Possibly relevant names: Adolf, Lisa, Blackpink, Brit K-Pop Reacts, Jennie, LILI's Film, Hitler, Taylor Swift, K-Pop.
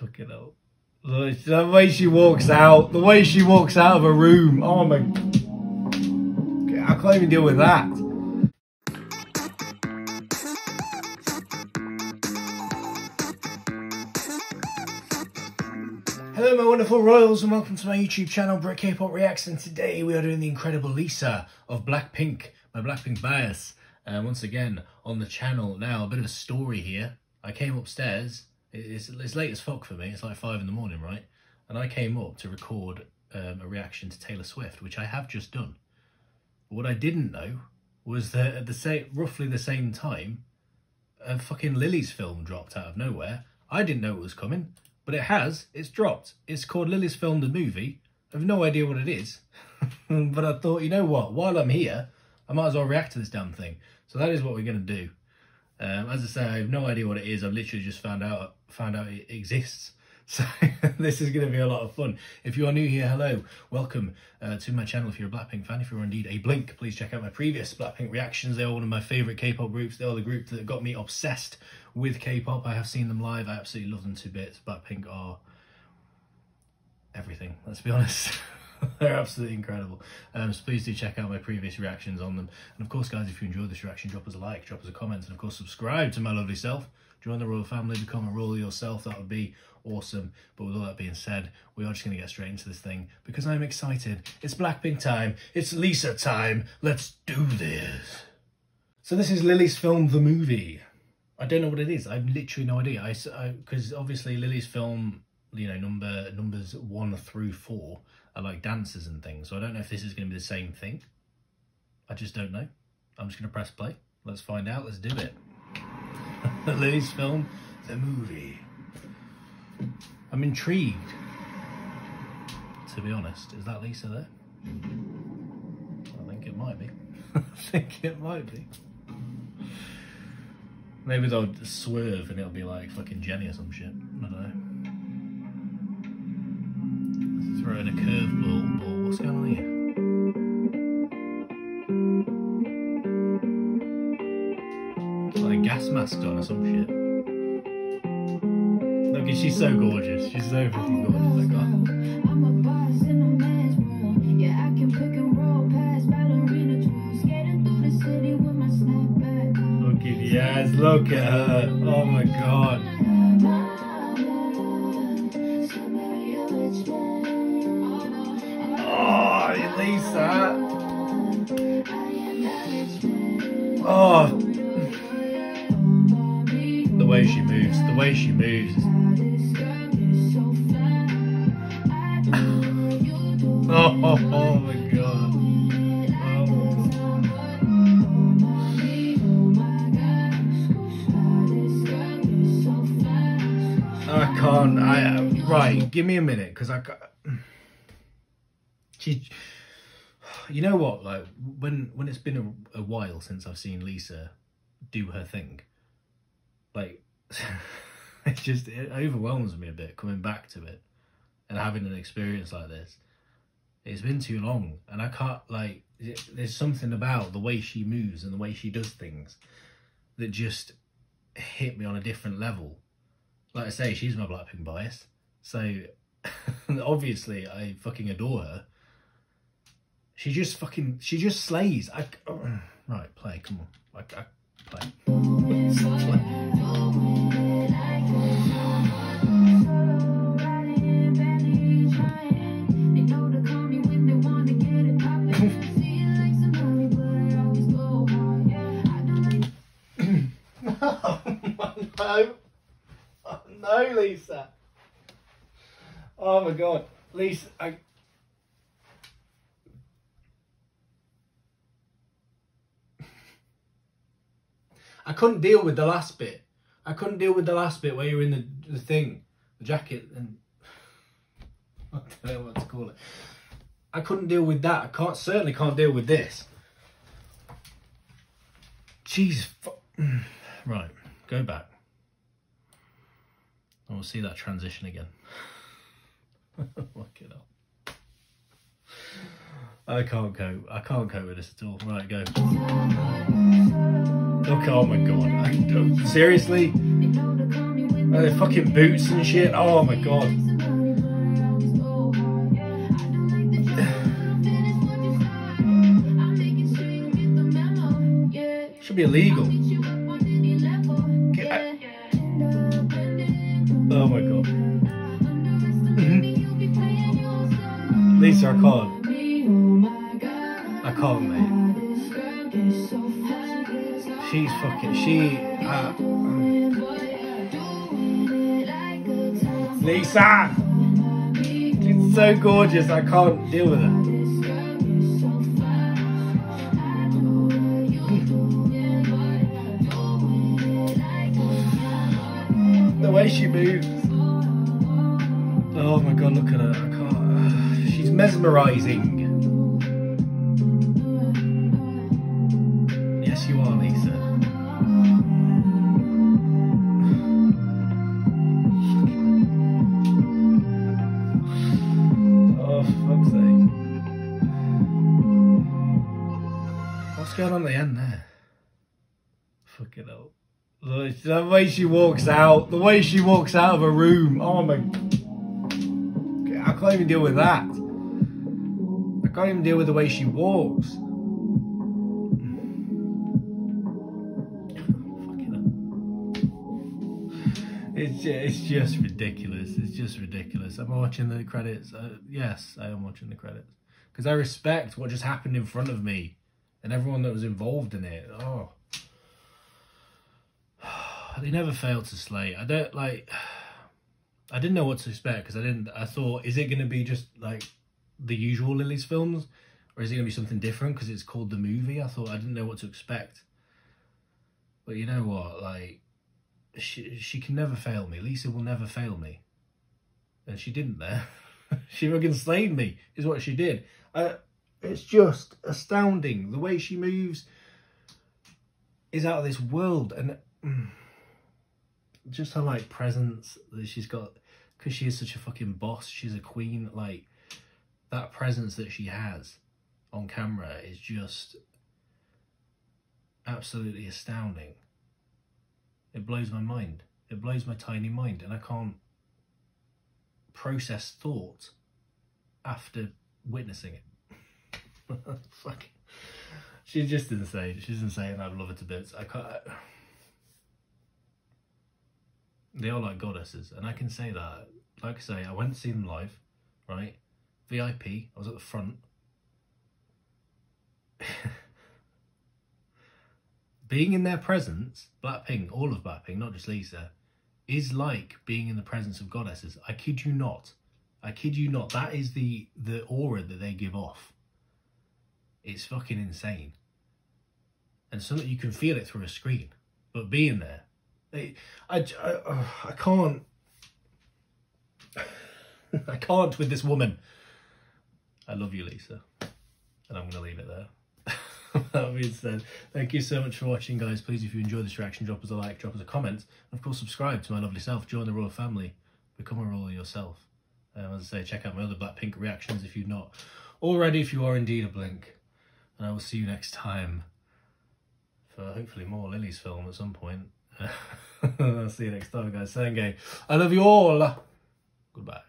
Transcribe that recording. Fucking hell. The way she walks out. The way she walks out of a room. Oh my... I can't even deal with that. Hello my wonderful royals and welcome to my YouTube channel Brit K-Pop Reacts, and today we are doing the incredible Lisa of Blackpink, my Blackpink bias, once again on the channel. Now a bit of a story here. I came upstairs, it's late as fuck for me, it's like 5 in the morning, right? And I came up to record a reaction to Taylor Swift, which I have just done. But what I didn't know was that at the same, roughly the same time, a fucking LILI's Film dropped out of nowhere. I didn't know it was coming. But it has, it's dropped. It's called LILI's Film, the movie. I have no idea what it is. But I thought, you know what? While I'm here, I might as well react to this damn thing. So that is what we're going to do. As I say, I have no idea what it is. I've literally just found out it exists. So this is going to be a lot of fun. If you are new here, hello. Welcome to my channel if you're a Blackpink fan. If you're indeed a Blink, please check out my previous Blackpink reactions. They are one of my favourite K-pop groups. They are the group that got me obsessed with K-pop. I have seen them live. I absolutely love them to bits. Blackpink are everything, let's be honest. They're absolutely incredible. So please do check out my previous reactions on them. And of course, guys, if you enjoyed this reaction, drop us a like, drop us a comment, and of course, subscribe to my lovely self. Join the royal family, become a royal yourself. That would be awesome. But with all that being said, we are just going to get straight into this thing because I'm excited. It's Blackpink time. It's Lisa time. Let's do this. So this is LILI's Film, the movie. I don't know what it is. I've literally no idea. Because obviously LILI's Film, you know, numbers 1 through 4 are like dances and things. So I don't know if this is going to be the same thing. I just don't know. I'm just going to press play. Let's find out. Let's do it. LILI's Film, the movie. I'm intrigued, to be honest. Is that Lisa there? I think it might be. I think it might be. Maybe they'll swerve and it'll be like fucking Jennie or some shit. I don't know. Throwing a curveball. What's going on here? Gas mask on or some shit. Look, she's so gorgeous. She's so fucking gorgeous. I'm a boss in a man's world. Yeah, I can pick and roll past ballerina tools. Skating through the city with my snapback. Look at the eyes. Look at her. Oh my god. Oh, Lisa. Oh. The way she moves. Oh my god. Oh. I can't. Right, give me a minute because I can't. She. You know what? Like when it's been a while since I've seen Lisa do her thing, like. It's just, it overwhelms me a bit coming back to it and having an experience like this. It's been too long and I can't, like, there's something about the way she moves and the way she does things that just hit me on a different level. Like I say, she's my Blackpink bias, so obviously I fucking adore her. She just slays. Right, play, come on. I play. Play. No, Lisa. Oh my god, Lisa. I couldn't deal with the last bit. I couldn't deal with the last bit where you're in the thing, the jacket, and I don't know what to call it. I couldn't deal with that. I certainly can't deal with this. Jeez. Right, go back. I will see that transition again. Fuck it up. I can't cope. I can't cope with this at all. Right, go. Look, oh my god. Seriously? And their fucking boots and shit. Oh my god. Should be illegal. Oh my god. Lisa, I can't. I can't, mate. She's fucking. Lisa! She's so gorgeous, I can't deal with her. The way she moves. Oh my god, look at her. I can't. She's mesmerising. Yes, you are, Lisa. What's going on at the end there? Fucking hell. The way she walks out. The way she walks out of a room. Oh my... I can't even deal with that. I can't even deal with the way she walks. Fucking hell. It's just ridiculous. It's just ridiculous. Am I watching the credits? Yes, I am watching the credits. Because I respect what just happened in front of me. And everyone that was involved in it, oh. They never failed to slay. I don't, like, I didn't know what to expect because I thought, is it going to be just, like, the usual LILI's films? Or is it going to be something different because it's called The Movie? I thought, I didn't know what to expect. But you know what, like, she can never fail me. Lisa will never fail me. And she didn't there. She fucking slayed me, is what she did. It's just astounding. The way she moves is out of this world. And just her, like, presence that she's got. Because she is such a fucking boss. She's a queen. Like, that presence that she has on camera is just absolutely astounding. It blows my mind. It blows my tiny mind. And I can't process thought after witnessing it. Fuck. She's just insane. She's insane. I love her to bits. I can't. They are like goddesses, and I can say that. Like I say, I went to see them live, right? VIP. I was at the front. Being in their presence, Blackpink, all of Blackpink, not just Lisa, is like being in the presence of goddesses. I kid you not. I kid you not. That is the aura that they give off. It's fucking insane. And so that you can feel it through a screen. But being there, I can't. I can't with this woman. I love you, Lisa. And I'm going to leave it there. That being said, thank you so much for watching, guys. Please, if you enjoyed this reaction, drop us a like, drop us a comment. And of course, subscribe to my lovely self. Join the royal family. Become a royal yourself. As I say, check out my other Blackpink reactions if you've not already, if you are indeed a blink. And I will see you next time for hopefully more LILI's film at some point. I'll see you next time, guys. Serengei. I love you all. Goodbye.